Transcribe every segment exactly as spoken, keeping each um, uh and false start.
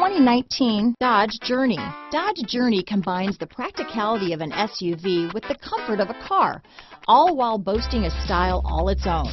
twenty nineteen Dodge Journey. Dodge Journey combines the practicality of an S U V with the comfort of a car, all while boasting a style all its own.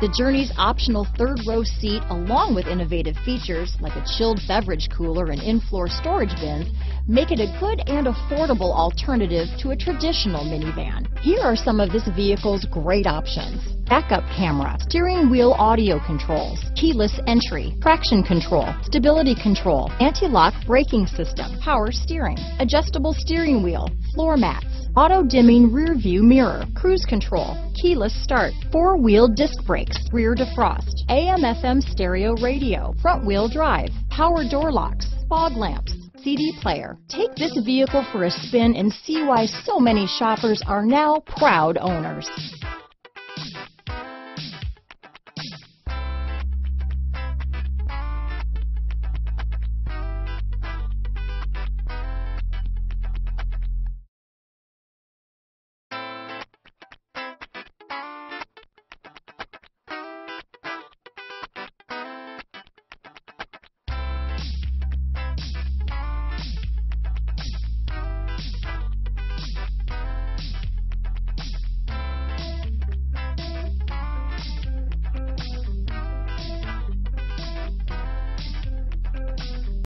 The Journey's optional third-row seat, along with innovative features like a chilled beverage cooler and in-floor storage bins, make it a good and affordable alternative to a traditional minivan. Here are some of this vehicle's great options: backup camera, steering wheel audio controls, keyless entry, traction control, stability control, anti-lock braking system, power steering, adjustable steering wheel, floor mats, auto-dimming rear-view mirror, cruise control, keyless start, four-wheel disc brakes, rear defrost, A M F M stereo radio, front-wheel drive, power door locks, fog lamps, C D player. Take this vehicle for a spin and see why so many shoppers are now proud owners.